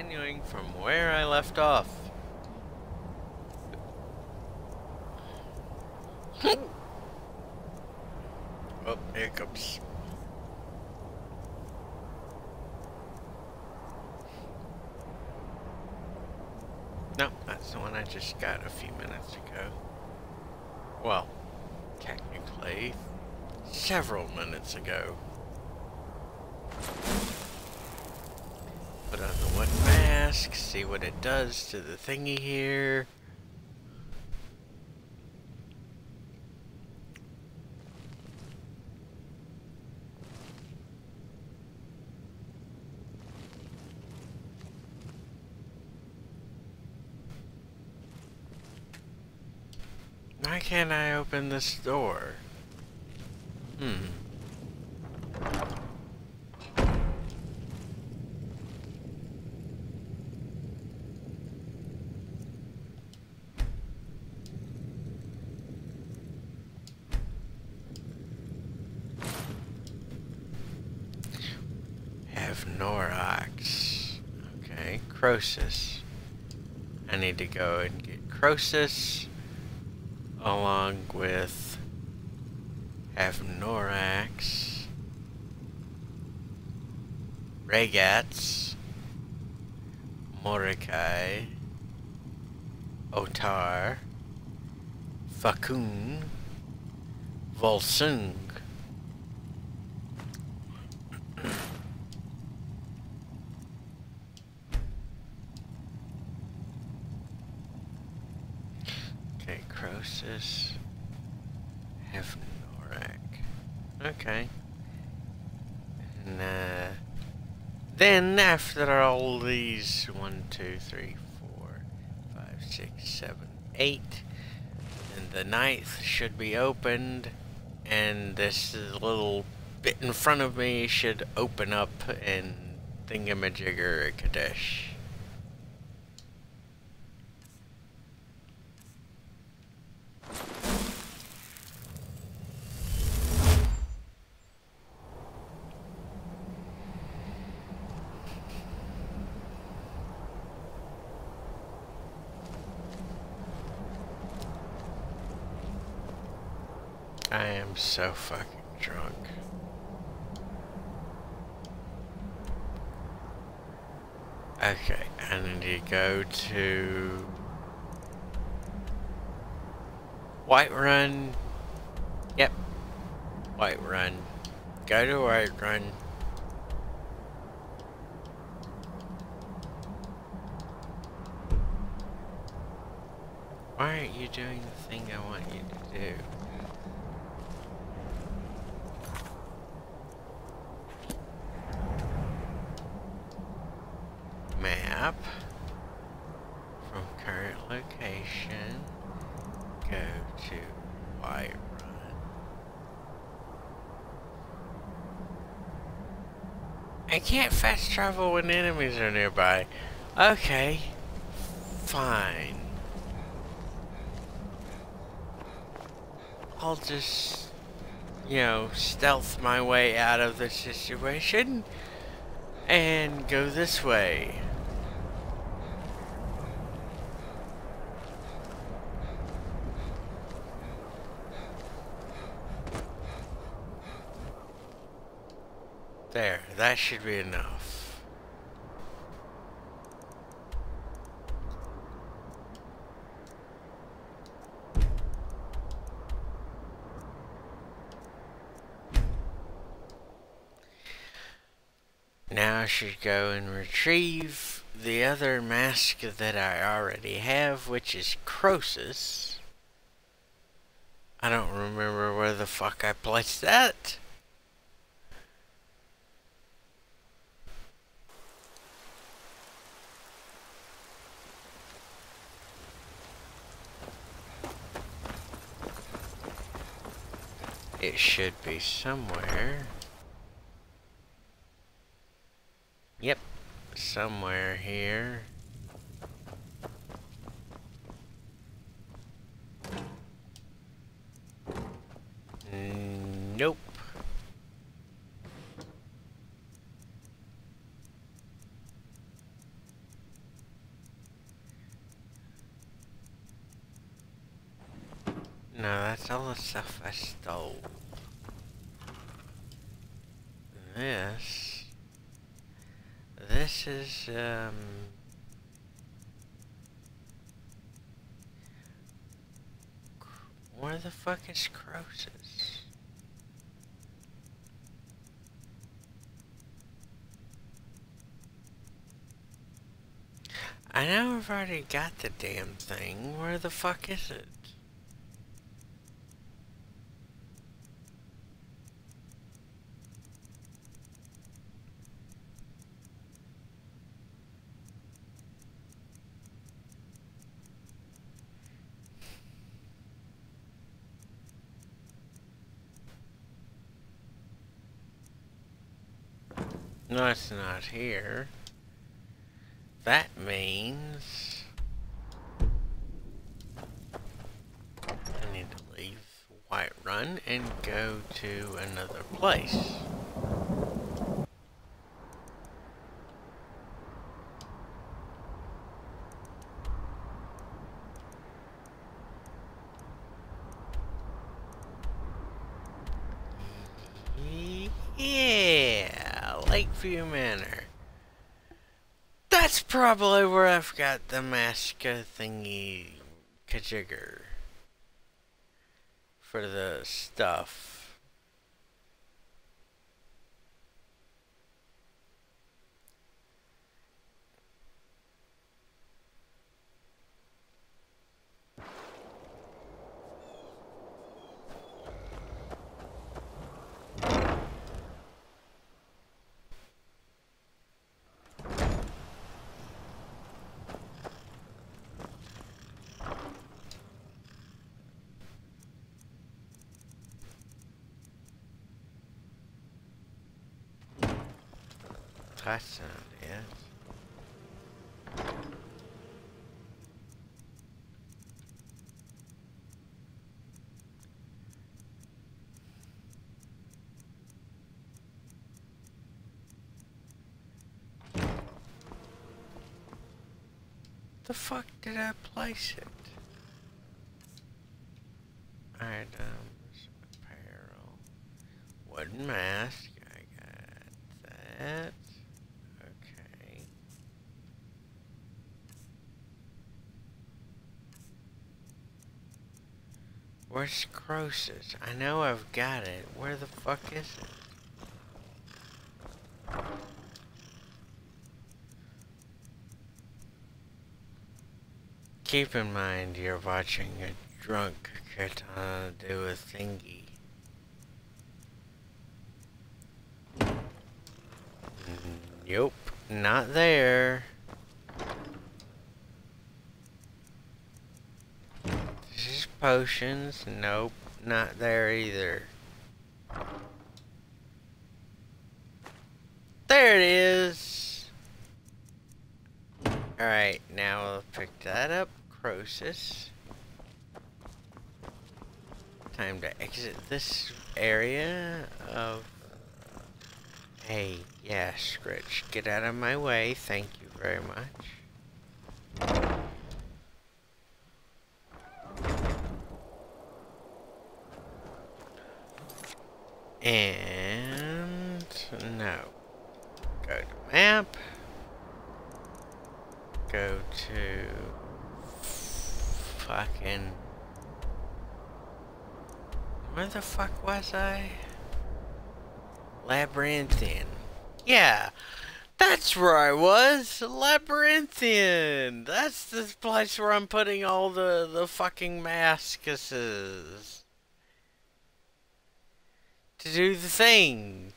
continuing from where I left off. Oh, hiccups. No, that's the one I just got a few minutes ago. Well, technically, several minutes ago. Put on the wood mask, see what it does to the thingy here. Why can't I open this door? Hevnoraak. Okay, Croesus. I need to go and get Croesus along with Hevnoraak, Regats, Morokei, Otar, Fakun, Volsung. Krosis, Hevnoraak. Okay. And then after all these 1, 2, 3, 4, 5, 6, 7, 8, and the ninth should be opened, and this little bit in front of me should open up and thingamajigger Kadesh. I am so fucking drunk. Okay, I need to go to Whiterun. Yep, Whiterun. Go to Whiterun. Why aren't you doing the thing I want you to do? From current location, go to Whiterun. I can't fast travel when enemies are nearby. Okay, fine. I'll just, you know, stealth my way out of the situation and go this way. There, that should be enough. Now I should go and retrieve the other mask that I already have, which is Krosis. I don't remember where the fuck I placed that. It should be somewhere. Yep, somewhere here. Nope. No, that's all the stuff I stole. This is, where the fuck is Croesus? I know I've already got the damn thing. Where the fuck is it? No, it's not here. That means I need to leave Whiterun and go to another place. Lakeview Manor. That's probably where I've got the Masca thingy kajigger for the stuff. That sound, yeah. The fuck did I place it? Alright, apparel. Wooden mask, I got that. Where's Croesus? I know I've got it. Where the fuck is it? Keep in mind you're watching a drunk katana do a thingy. Nope, not there. Potions, nope, not there either. There it is! Alright, now I'll pick that up. Croesus. Time to exit this area of... Hey, yeah, Scritch, get out of my way. Thank you very much. And no, go to map, go to fucking, where the fuck was I? Labyrinthian. Yeah, that's where I was, Labyrinthian. That's the place where I'm putting all the fucking mascuses. To do the thing.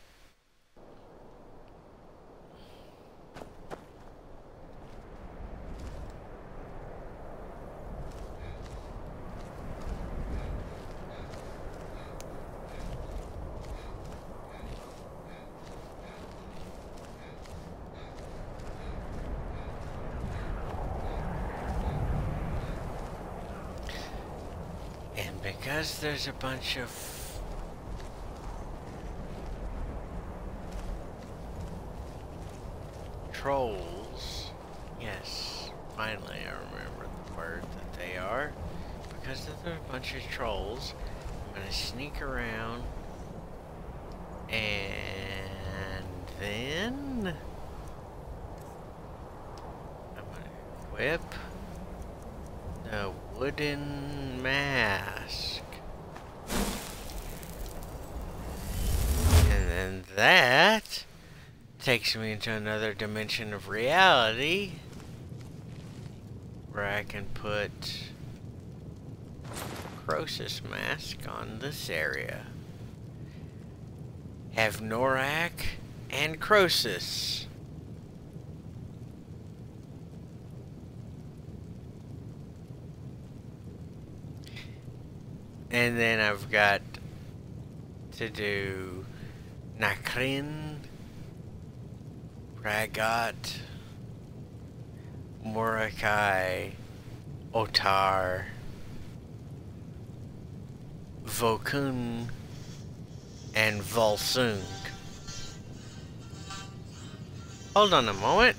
And because there's a bunch of trolls, yes, finally I remember the word that they are, because there's a bunch of trolls, I'm gonna sneak around, and then I'm gonna equip the wooden mask, and then that takes me into another dimension of reality where I can put Krosis mask on this area. Hevnoraak and Krosis. And then I've got to do Nahkriin, Rahgot, Morokei, Otar, Vokun, and Volsung. Hold on a moment.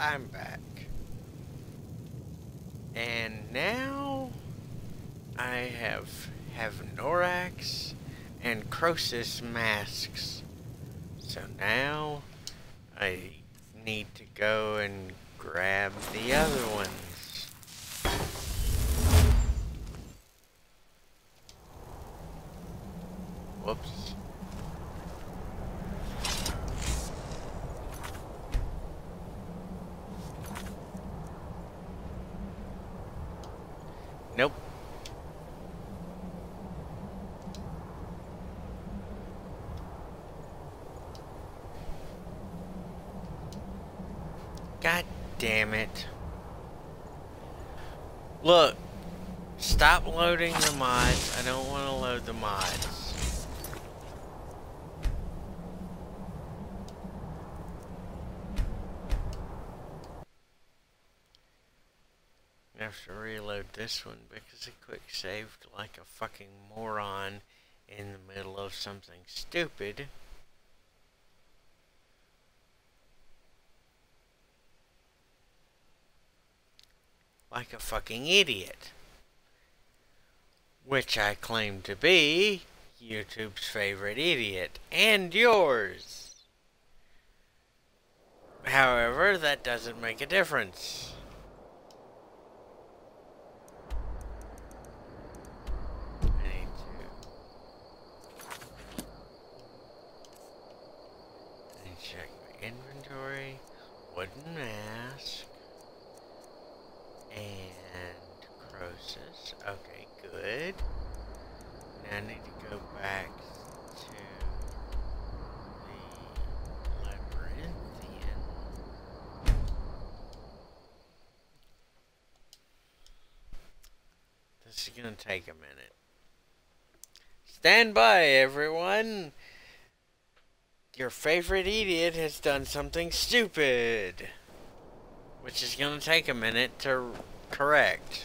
I'm back. And now I have Hevnoraak's and Krosis masks. So now I need to go and grab the other ones. Whoops. Nope. God damn it. Look, stop loading the mods. I don't want to load the mods. I have to reload this one. I quick saved like a fucking moron in the middle of something stupid. like a fucking idiot. Which I claim to be YouTube's favorite idiot, and yours. However, that doesn't make a difference. I need to check my inventory, wooden mask, and Croesus. Okay, good. Now I need to go back to the Labyrinthian. This is gonna take a minute. Stand by, everyone! Your favorite idiot has done something stupid, which is gonna take a minute to correct.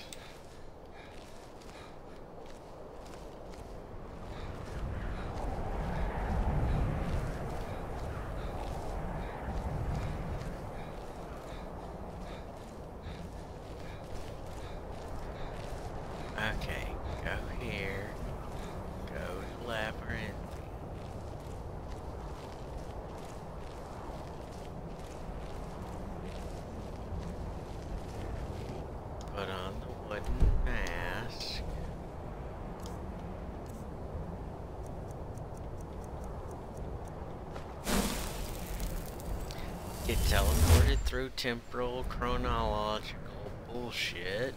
Teleported through temporal chronological bullshit.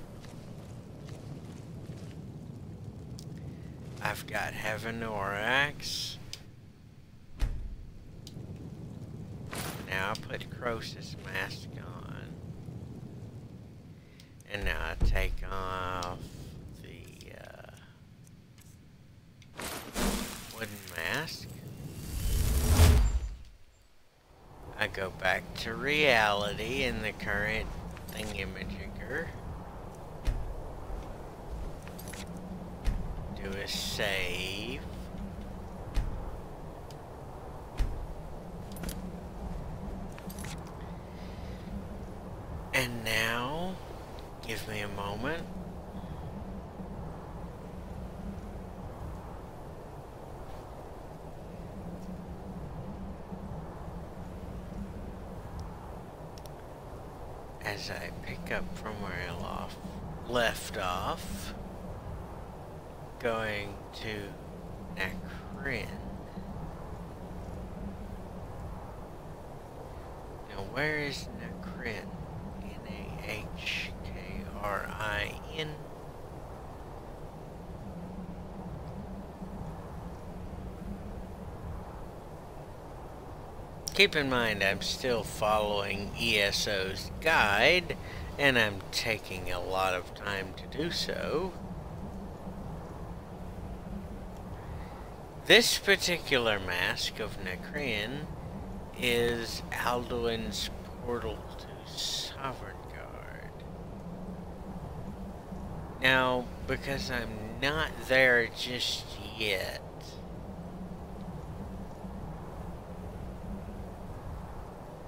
I've got Hevnoraak. Now I put Krosis mask on. And now I take off the wooden mask. I go back to reality in the current thingamajigger. Do a save. And now, give me a moment. As I pick up from where I left off, going to Nahkriin. Now, where is Nahkriin? N-A-H-K-R-I-N. Keep in mind, I'm still following ESO's guide, and I'm taking a lot of time to do so. This particular mask of Nahkriin is Alduin's portal to Sovngarde. Now, because I'm not there just yet,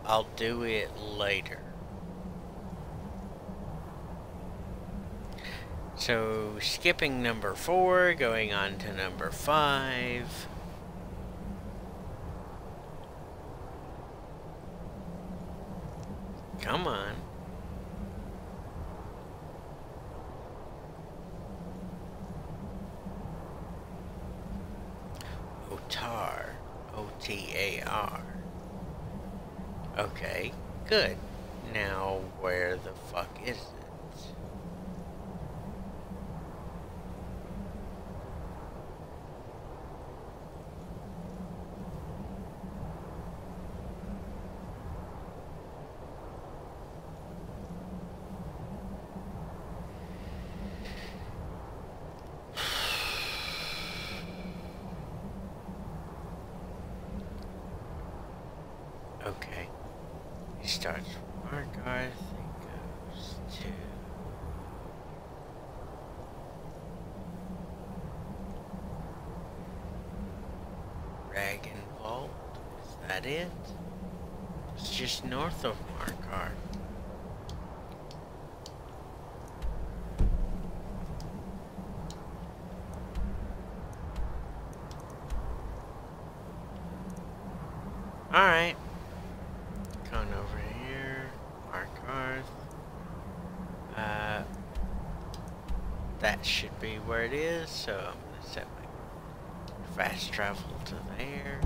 I'll do it later. So, skipping number 4, going on to number 5. Come on. Otar. O-T-A-R. Okay, good. Now, where the fuck is it? Okay. He starts from Morokei, he goes to Dragon Vault. Is that it? It's just north of Morokei. Alright. Going over here. Mark Earth. That should be where it is, so I'm going to set my fast travel to there.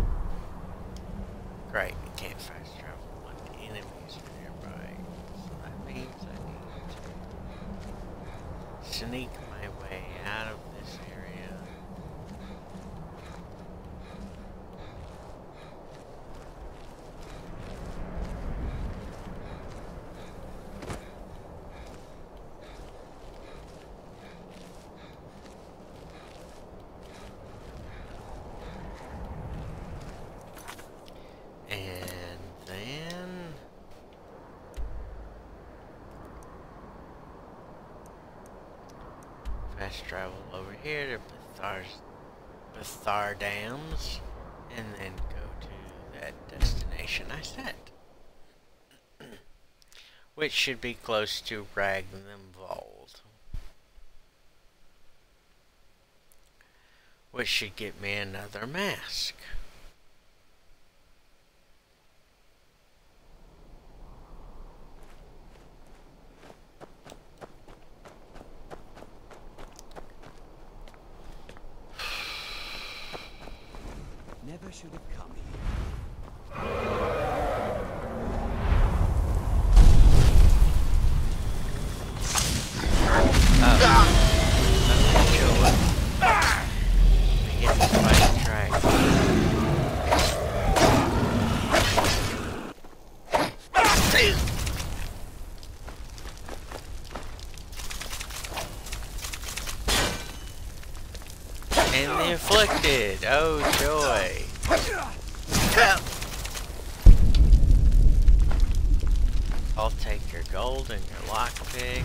Great, I can't fast travel when the enemies are nearby. So that means I need to sneak my way out of this area. Travel over here to Bthardamz and then go to that destination I set, which should be close to Ragnvald, which should get me another mask. Oh joy. I'll take your gold and your lockpick.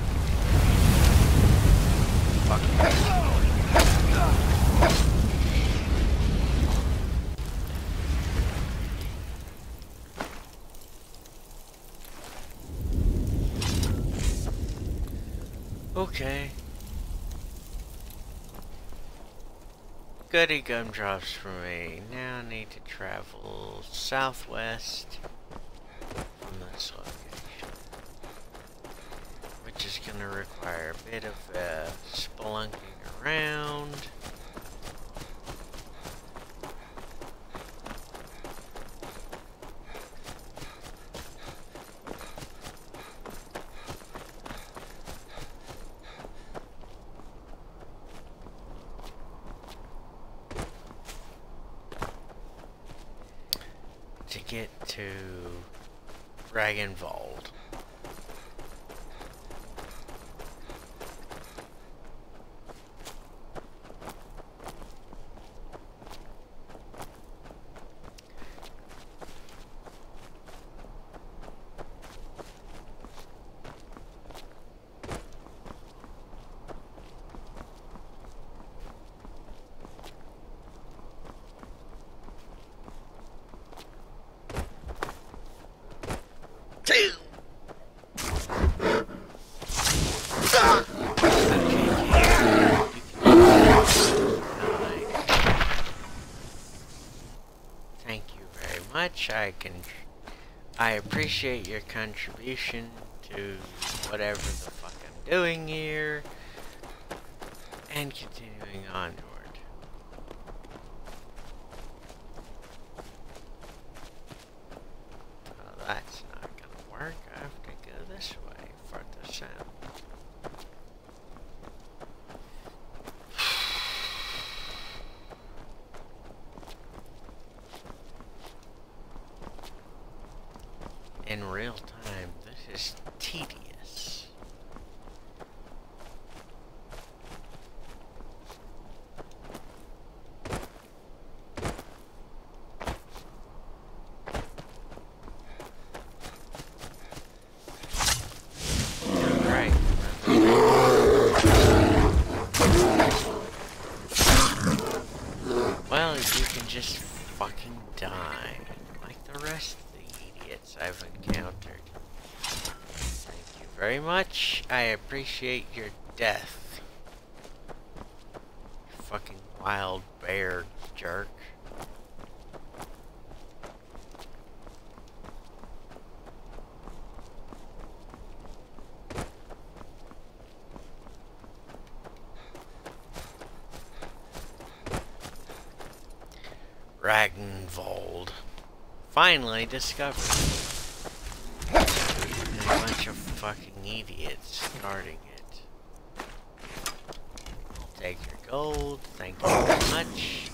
Okay. Goody gumdrops for me. Now I need to travel southwest from this location, which is going to require a bit of spelunking around. Dragon Vault. I appreciate your contribution to whatever the fuck I'm doing here, and continuing onward. Well, that's not gonna work. I have to go this way, farther south. In real time, this is tedious. Alright. Well, you can just fucking die, like the rest of I've encountered. Thank you very much. I appreciate your death. You fucking wild bear jerk. Ragnvald. Finally discovered. And a bunch of fucking idiots guarding it. Take your gold. Thank you very much.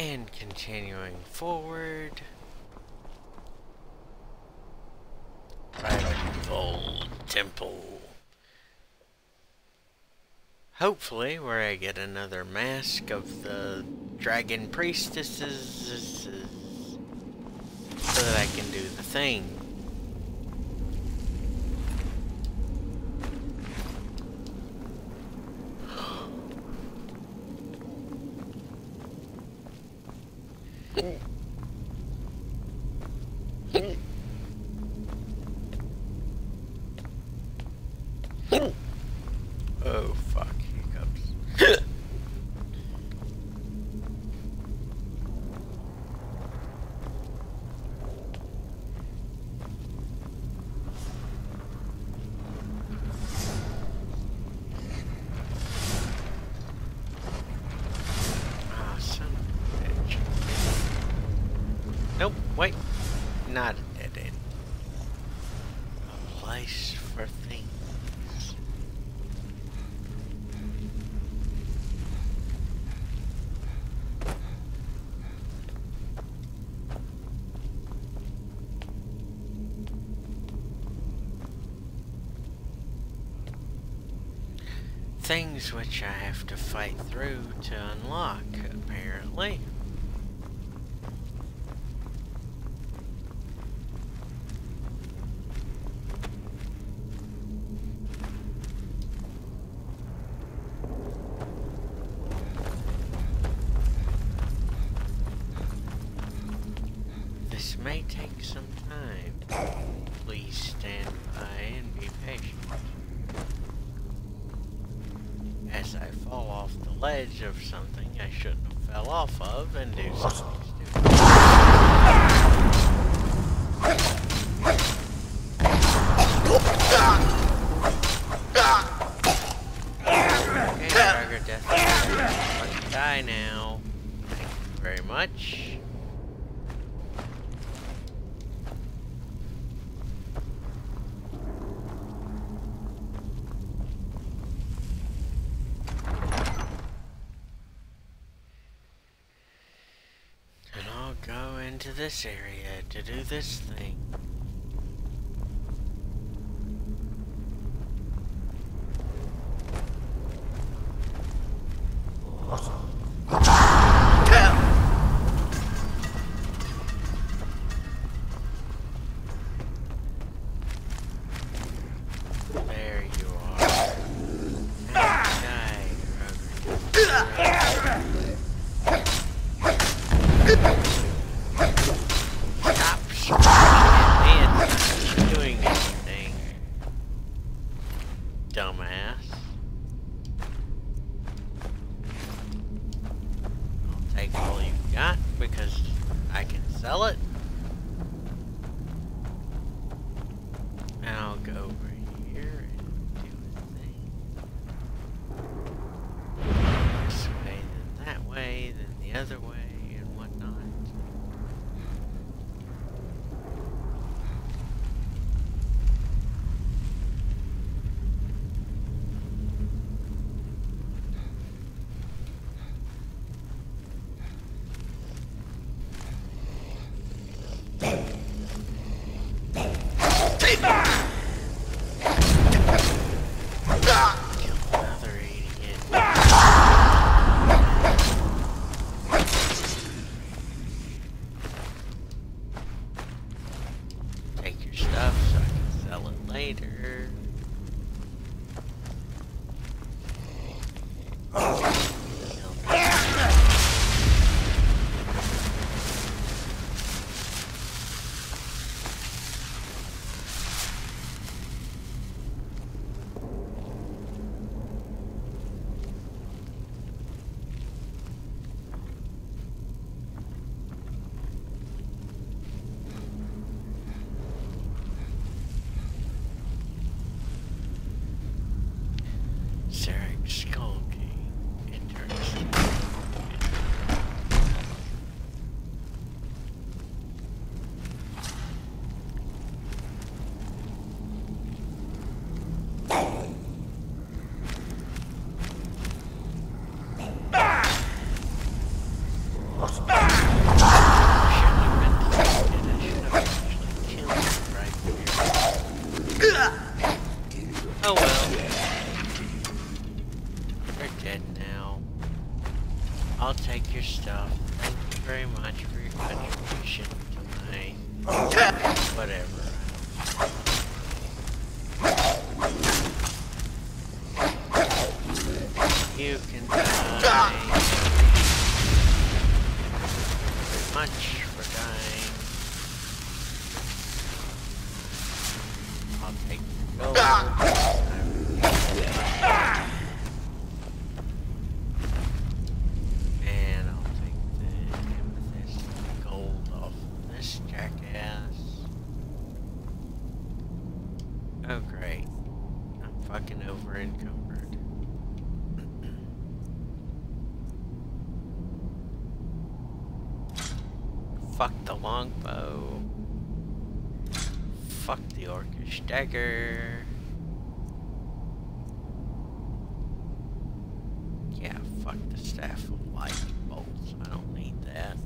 And continuing forward. Old temple. Hopefully, where I get another mask of the dragon priestesses so that I can do the thing. Things which I have to fight through to unlock, apparently. This may take some time. Please stand by and be patient. As I fall off the ledge of something I shouldn't have fell off of and do something stupid. Okay, Dragon Death, die now. Thank you very much. This area to do this thing. There you are. Die, Kroger. I'll take your stuff. Thank you very much for your contribution to my whatever. You can die. Very much for dying. I'll take the gold. And I'll take this gold off this jackass. Oh great. I'm fucking over encumbered. Fuck the longbow. Fuck the orcish dagger. Yeah, fuck the staff of light bolts. I don't need that.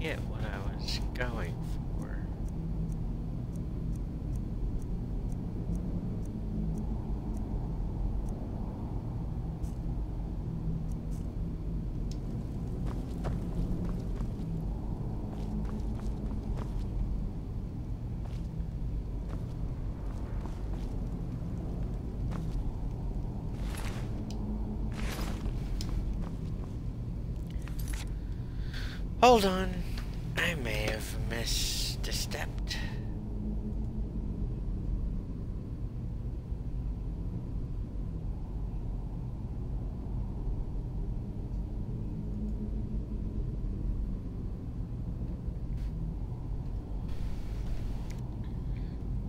Get what I was going for. Hold on.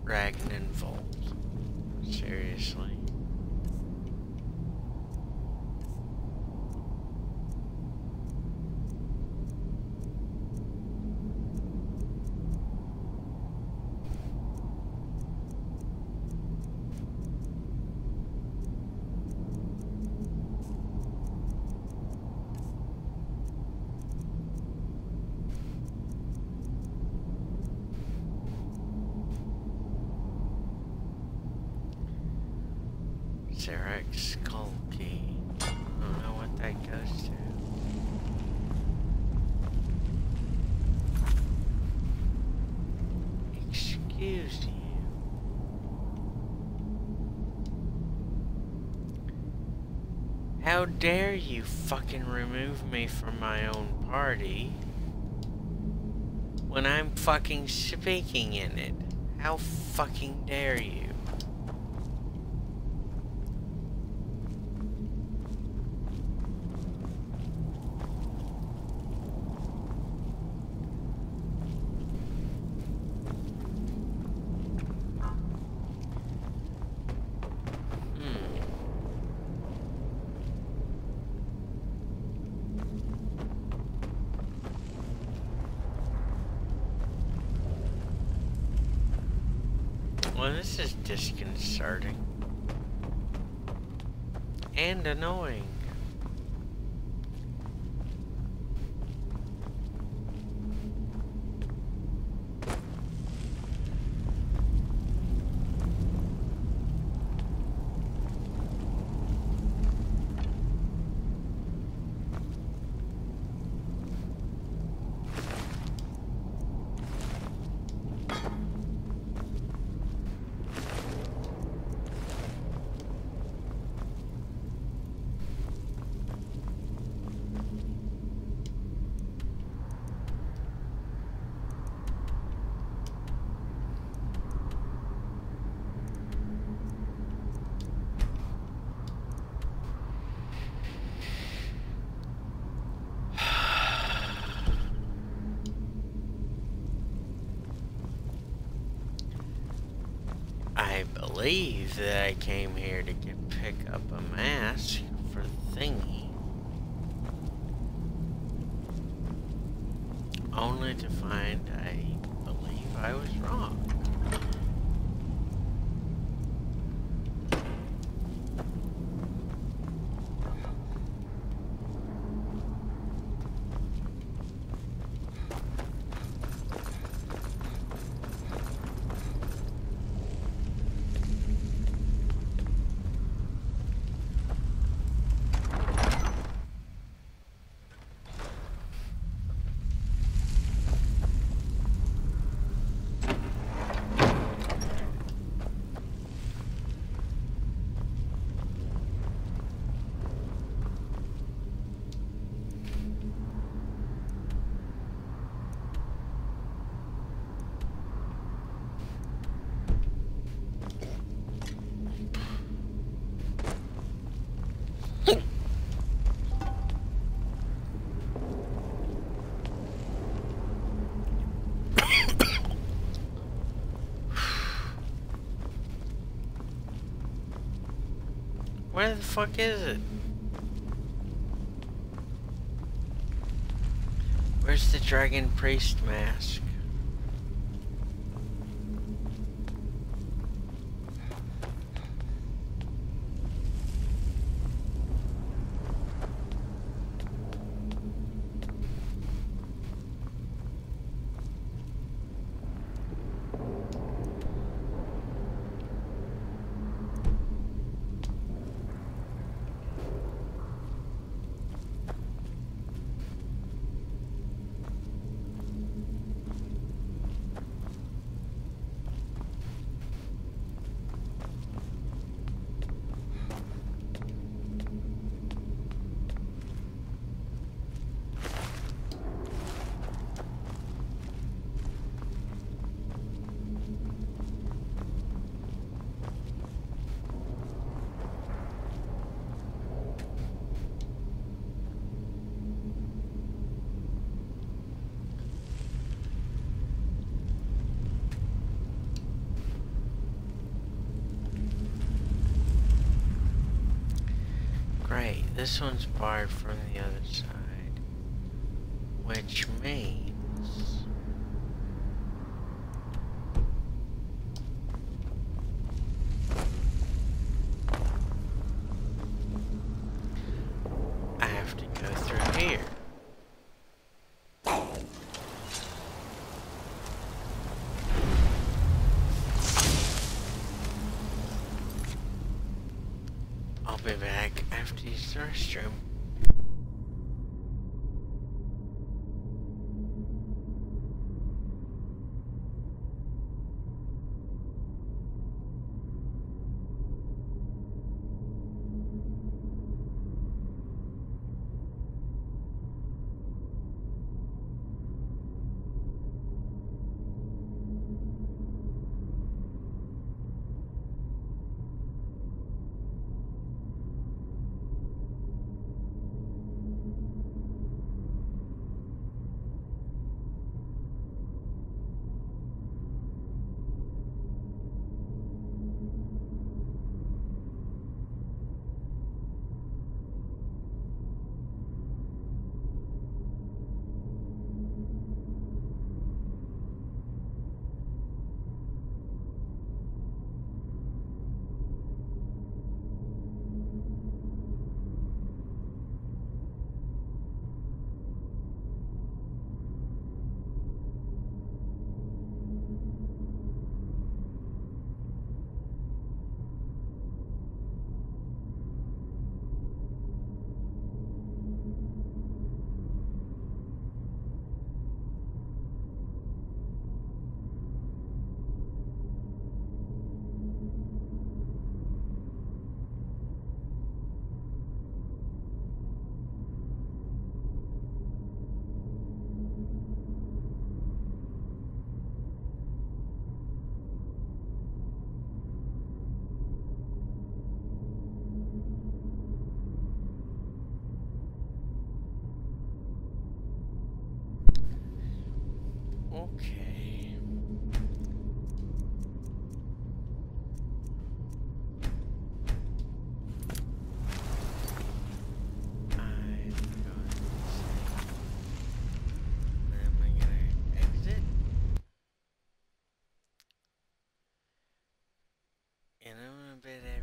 Dragon Vault. Seriously. How dare you fucking remove me from my own party when I'm fucking speaking in it? How fucking dare you? This is disconcerting and annoying. I believe that I came here to pick up a mask for the thingy, only to find I believe I was wrong. Where the fuck is it? Where's the dragon priest mask? This one's barred from the other side, which means I have to go through here. I'll be back. To use the restroom. Bit